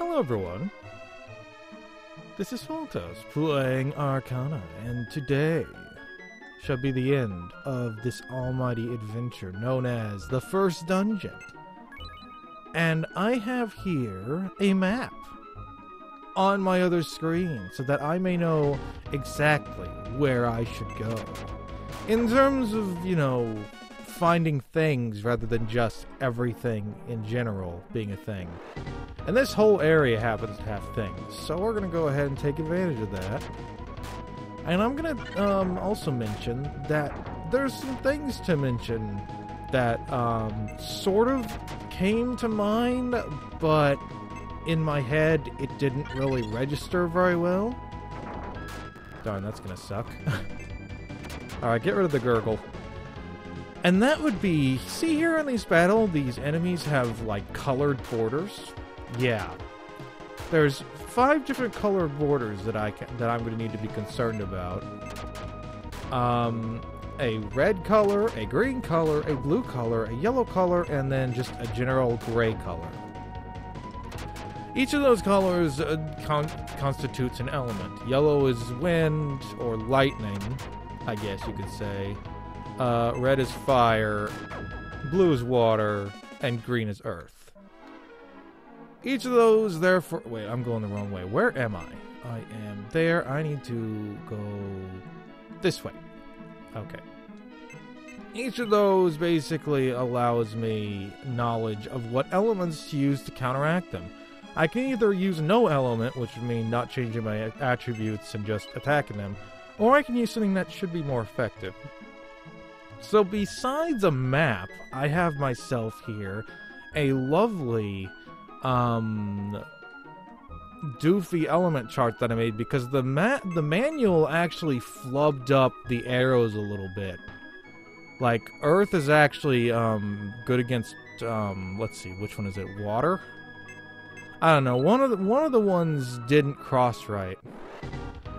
Hello everyone, this is Pholtos playing Arcana, and today shall be the end of this almighty adventure known as the first dungeon. And I have here a map on my other screen so that I may know exactly where I should go. In terms of, you know, finding things rather than just everything in general being a thing. And this whole area happens to have things, so we're gonna go ahead and take advantage of that. And I'm gonna also mention that there's some things to mention that sort of came to mind, but in my head it didn't really register very well. Darn, that's gonna suck. Alright, get rid of the gurgle. And that would be, see here in this battle, these enemies have like colored borders. Yeah, there's 5 different colored borders that I'm going to need to be concerned about. A red color, a green color, a blue color, a yellow color, and then just a general gray color. Each of those colors constitutes an element. Yellow is wind or lightning, I guess you could say. Red is fire, blue is water, and green is earth. Each of those, therefore... Wait, I'm going the wrong way. Where am I? I am there. I need to go this way. Okay. Each of those basically allows me knowledge of what elements to use to counteract them. I can either use no element, which would mean not changing my attributes and just attacking them, or I can use something that should be more effective. So besides a map, I have myself here a lovely, doofy element chart that I made because the manual actually flubbed up the arrows a little bit. Like, Earth is actually, good against, let's see, which one is it? Water? I don't know. One of the ones didn't cross right.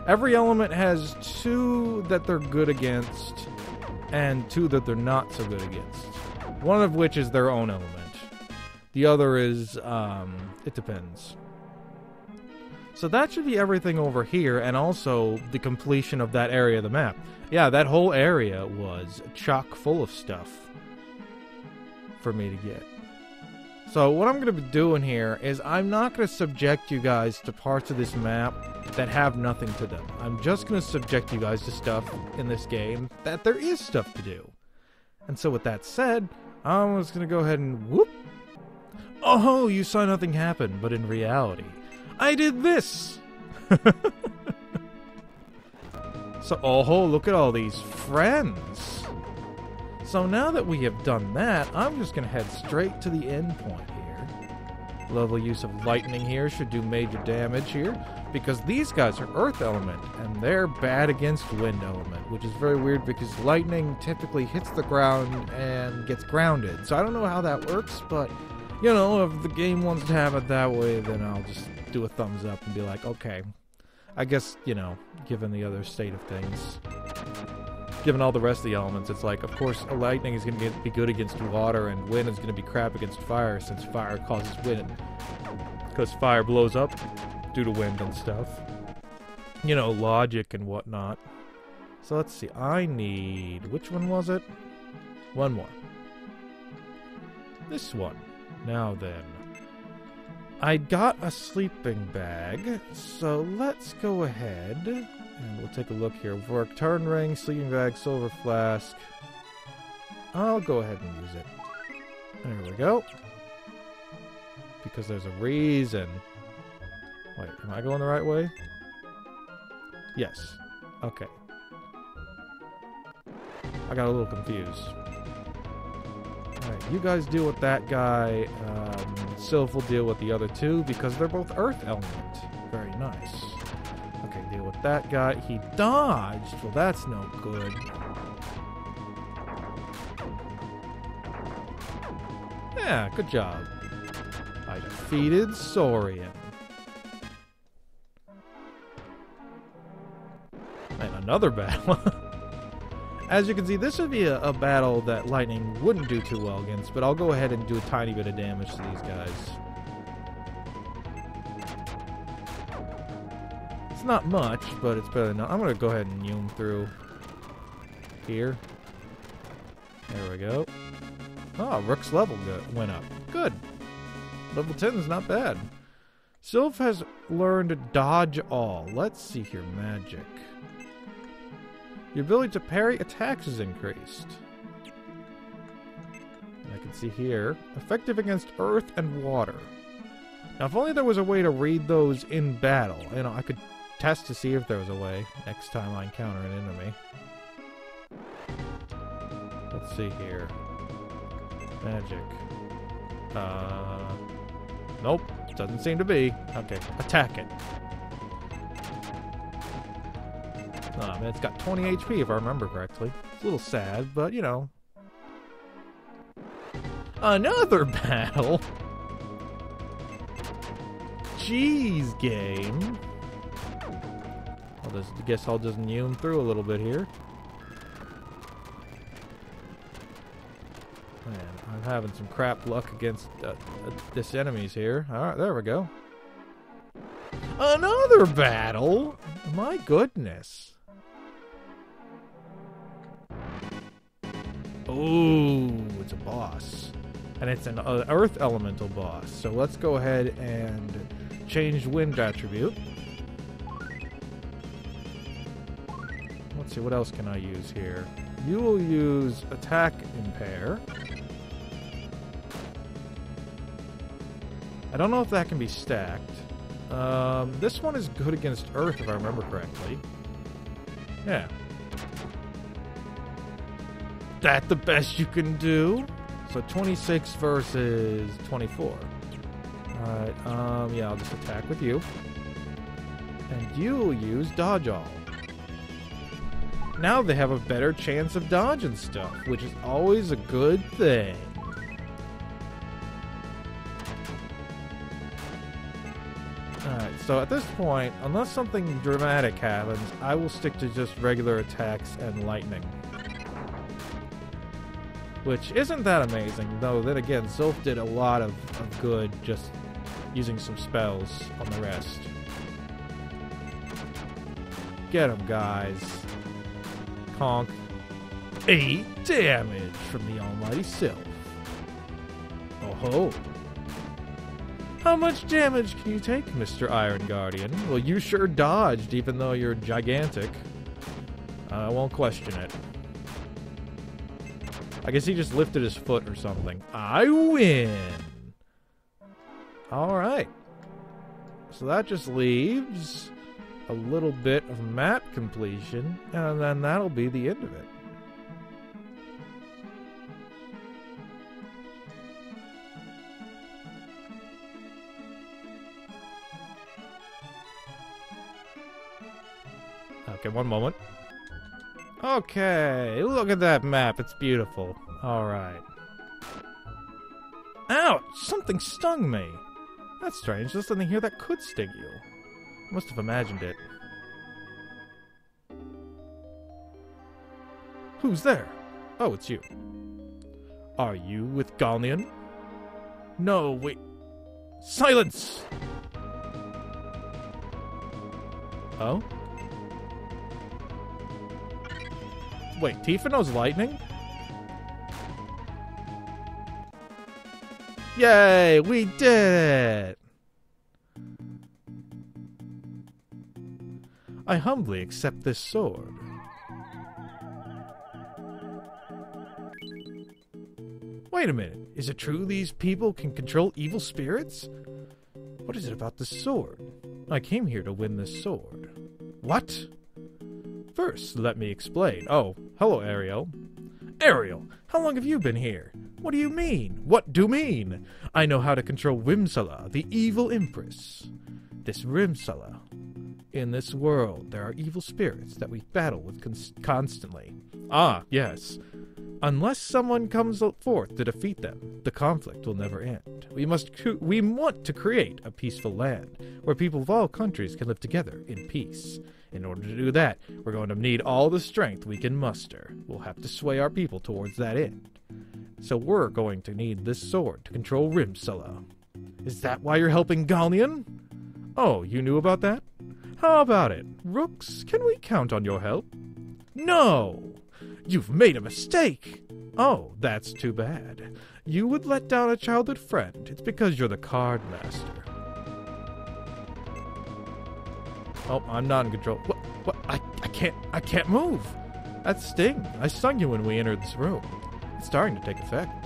Every element has 2 that they're good against, and 2 that they're not so good against. One of which is their own element. The other is, it depends. So that should be everything over here, and also the completion of that area of the map. Yeah, that whole area was chock full of stuff for me to get. So what I'm going to be doing here is I'm not going to subject you guys to parts of this map that have nothing to them. I'm just going to subject you guys to stuff in this game that there is stuff to do. And so with that said, I'm just going to go ahead and whoop. Oh, you saw nothing happen, but in reality, I did this! So, oh, look at all these friends! So now that we have done that, I'm just going to head straight to the end point here. Lovely use of lightning here should do major damage here, because these guys are earth element and they're bad against wind element, which is very weird because lightning typically hits the ground and gets grounded. So I don't know how that works, but you know, if the game wants to have it that way, then I'll just do a thumbs up and be like, okay, I guess, you know, given the other state of things, given all the rest of the elements, it's like, of course, lightning is going to be good against water and wind is going to be crap against fire, since fire causes wind, because fire blows up due to wind and stuff. You know, logic and whatnot. So let's see, I need... which one was it? One more. This one. Now then. I got a sleeping bag, so let's go ahead and we'll take a look here. Work, turn ring, sleeping bag, silver flask. I'll go ahead and use it. There we go. Because there's a reason. Wait, am I going the right way? Yes. Okay. I got a little confused. Alright, you guys deal with that guy. Sylph will deal with the other 2 because they're both earth element. Very nice. Okay, deal with that guy. He dodged. Well, that's no good. Yeah, good job. I defeated Saurian. And another battle. As you can see, this would be a battle that lightning wouldn't do too well against, but I'll go ahead and do a tiny bit of damage to these guys. It's not much, but it's better than not. I'm going to go ahead and yum through here. There we go. Oh, Rook's level went up. Good. Level 10 is not bad. Sylph has learned dodge all. Let's see here. Magic. Your ability to parry attacks is increased. I can see here. Effective against earth and water. Now, if only there was a way to read those in battle. You know, I could test to see if there was a way next time I encounter an enemy. Let's see here. Magic. Nope. Doesn't seem to be. Okay. Attack it. Oh, man, it's got 20 HP if I remember correctly. It's a little sad, but you know. Another battle? Jeez, game. I guess I'll just yum through a little bit here. Man, I'm having some crap luck against this enemies here. Alright, there we go. Another battle? My goodness. Ooh, it's a boss. And it's an earth elemental boss. So let's go ahead and change wind attribute. Let's see, what else can I use here? You will use attack impair. I don't know if that can be stacked. This one is good against earth if I remember correctly. Yeah. That the best you can do? So 26 versus 24. Alright, yeah, I'll just attack with you. And you'll use dodge all. Now they have a better chance of dodging stuff, which is always a good thing. Alright, so at this point, unless something dramatic happens, I will stick to just regular attacks and lightning. Which isn't that amazing, though then again, Sylph did a lot of good just using some spells on the rest. Get him, guys. Conk. 8 damage from the almighty Sylph. Oh ho. How much damage can you take, Mr. Iron Guardian? Well, you sure dodged, even though you're gigantic. I won't question it. I guess he just lifted his foot or something. I win! Alright. So that just leaves a little bit of map completion, and then that'll be the end of it. Okay, one moment. Okay, look at that map. It's beautiful. Alright. Ouch! Something stung me! That's strange. There's something here that could sting you. I must have imagined it. Who's there? Oh, it's you. Are you with Galneon? No, wait. Silence! Oh? Wait, Teefa knows lightning? Yay, we did it! I humbly accept this sword. Wait a minute, is it true these people can control evil spirits? What is it about this sword? I came here to win this sword. What? First, let me explain. Oh, hello, Ariel. Ariel, how long have you been here? What do you mean? What do you mean? I know how to control Rimsala, the evil empress. This Rimsala. In this world, there are evil spirits that we battle with constantly. Ah, yes. Unless someone comes forth to defeat them, the conflict will never end. We want to create a peaceful land where people of all countries can live together in peace. In order to do that, we're going to need all the strength we can muster. We'll have to sway our people towards that end. So we're going to need this sword to control Rimsala. Is that why you're helping Galian? Oh, you knew about that? How about it? Rooks, can we count on your help? No! You've made a mistake! Oh, that's too bad. You would let down a childhood friend. It's because you're the card master. Oh, I'm not in control. What? I can't move! That sting. I stung you when we entered this room. It's starting to take effect.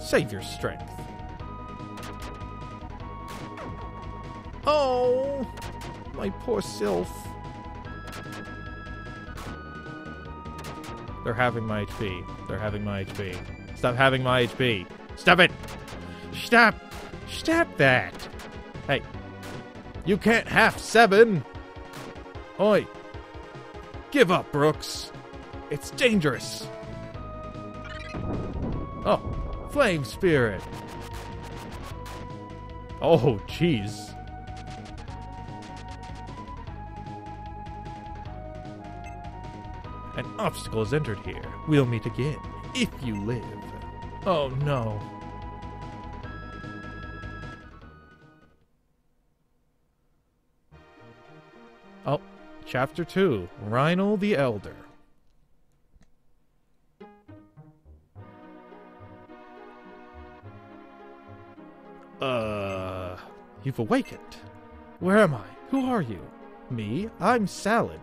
Save your strength. Oh! My poor sylph. They're having my HP. They're having my HP. Stop having my HP. Stop it! Stop! Stop that! Hey. You can't half seven! Oi! Give up, Brooks! It's dangerous! Oh! Flame Spirit! Oh, jeez. An obstacle has entered here. We'll meet again, if you live. Oh, no. Oh, Chapter 2, Rhinel the Elder. You've awakened. Where am I? Who are you? Me? I'm Salad.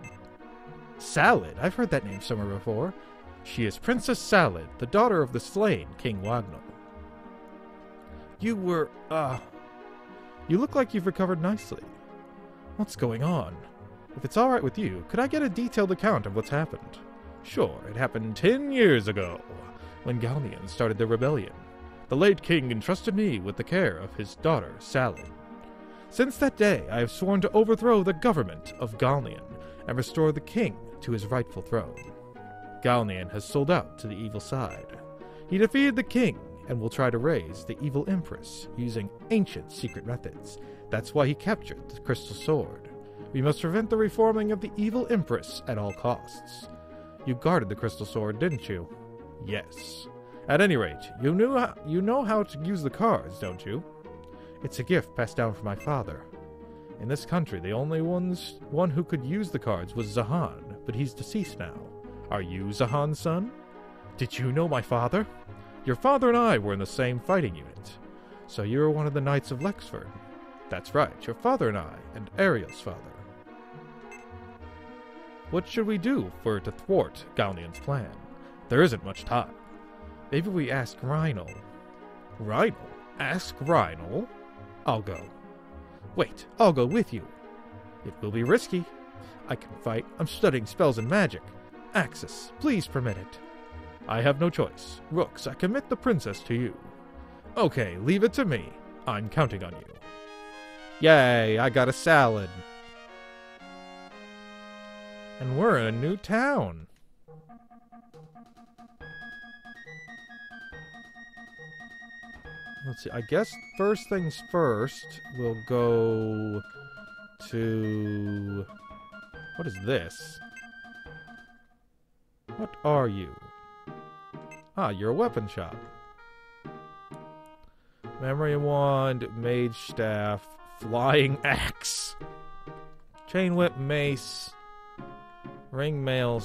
Salad? I've heard that name somewhere before. She is Princess Salad, the daughter of the slain King Wagnol. You were, you look like you've recovered nicely. What's going on? If it's alright with you, could I get a detailed account of what's happened? Sure, it happened 10 years ago, when Galneon started the rebellion. The late king entrusted me with the care of his daughter, Salad. Since that day, I have sworn to overthrow the government of Galneon and restore the king to his rightful throne. Galneon has sold out to the evil side. He defeated the king and will try to raise the evil empress using ancient secret methods. That's why he captured the crystal sword. We must prevent the reforming of the evil empress at all costs. You guarded the crystal sword, didn't you? Yes. At any rate, you know how to use the cards, don't you? It's a gift passed down from my father. In this country, the only one who could use the cards was Zahan, but he's deceased now. Are you Zahan's son? Did you know my father? Your father and I were in the same fighting unit. So you're one of the Knights of Lexford. That's right, your father and I, and Ariel's father. What should we do for to thwart Galneon's plan? There isn't much time. Maybe we ask Rhinel. Rhinel? Ask Rhinel? I'll go. Wait, I'll go with you. It will be risky. I can fight. I'm studying spells and magic. Axis, please permit it. I have no choice. Rooks, I commit the princess to you. Okay, leave it to me. I'm counting on you. Yay, I got a salad. And we're in a new town. Let's see, I guess first things first, we'll go to... What is this? What are you? Ah, you're a weapon shop. Memory wand, mage staff, flying axe, chain whip, mace, ring mail,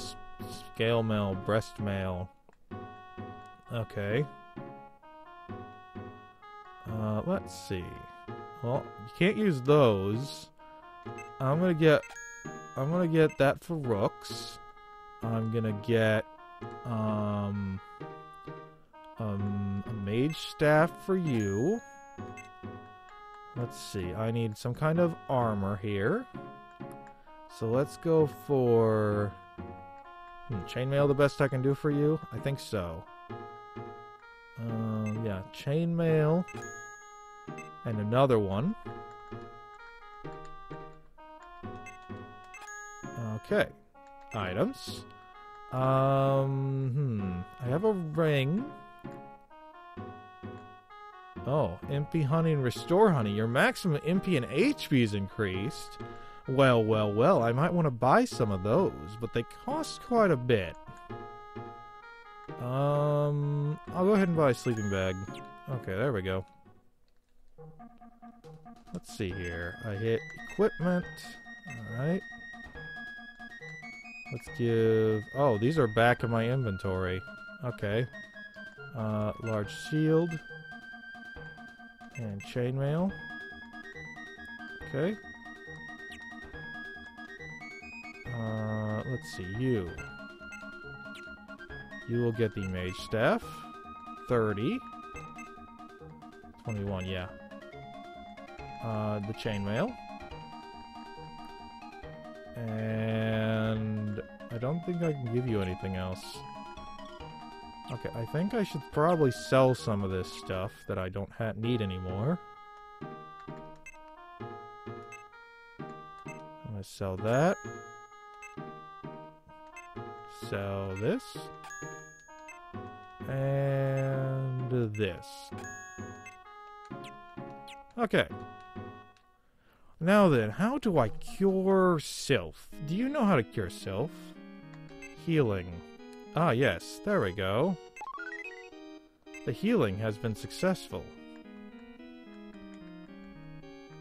scale mail, breast mail. Okay. Let's see. Well, you can't use those. I'm gonna get that for Rooks. I'm gonna get a mage staff for you. Let's see. I need some kind of armor here. So let's go for chainmail. The best I can do for you, I think so. Yeah, chainmail. And another one. Okay. Items. I have a ring. Oh, MP honey and restore honey. Your maximum MP and HP is increased. Well, well, well. I might want to buy some of those, but they cost quite a bit. I'll go ahead and buy a sleeping bag. Okay, there we go. Let's see here. I hit equipment. Alright. Let's give... Oh, these are back in my inventory. Okay. Large shield. And chainmail. Okay. Let's see. You will get the mage staff. 30. 21, yeah. The chainmail. And I don't think I can give you anything else. Okay, I think I should probably sell some of this stuff that I don't need anymore. I'm gonna sell that. Sell this. And this. Okay. Now then, how do I cure Sylph? Do you know how to cure Sylph? Healing. Ah, yes. There we go. The healing has been successful.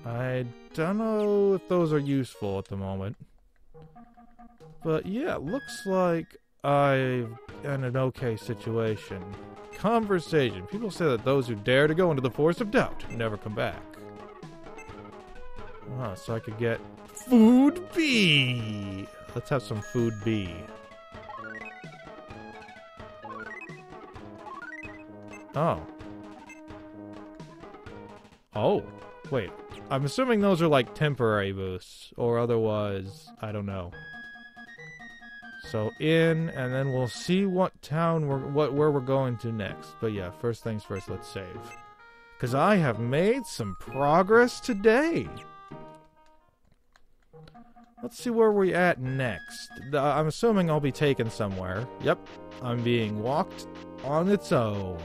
I don't know if those are useful at the moment. But yeah, looks like I'm in an okay situation. Conversation. People say that those who dare to go into the forest of doubt never come back. Huh, so I could get food B. Let's have some food B. Oh. Oh. Wait. I'm assuming those are like temporary boosts, or otherwise, I don't know. So in, and then we'll see what town where we're going to next. But yeah, first things first. Let's save, because I have made some progress today. Let's see where we're at next. I'm assuming I'll be taken somewhere. Yep, I'm being walked on its own.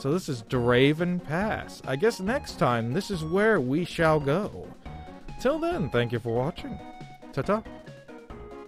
So this is Draven Pass. I guess next time, this is where we shall go. Till then, thank you for watching. Ta-ta.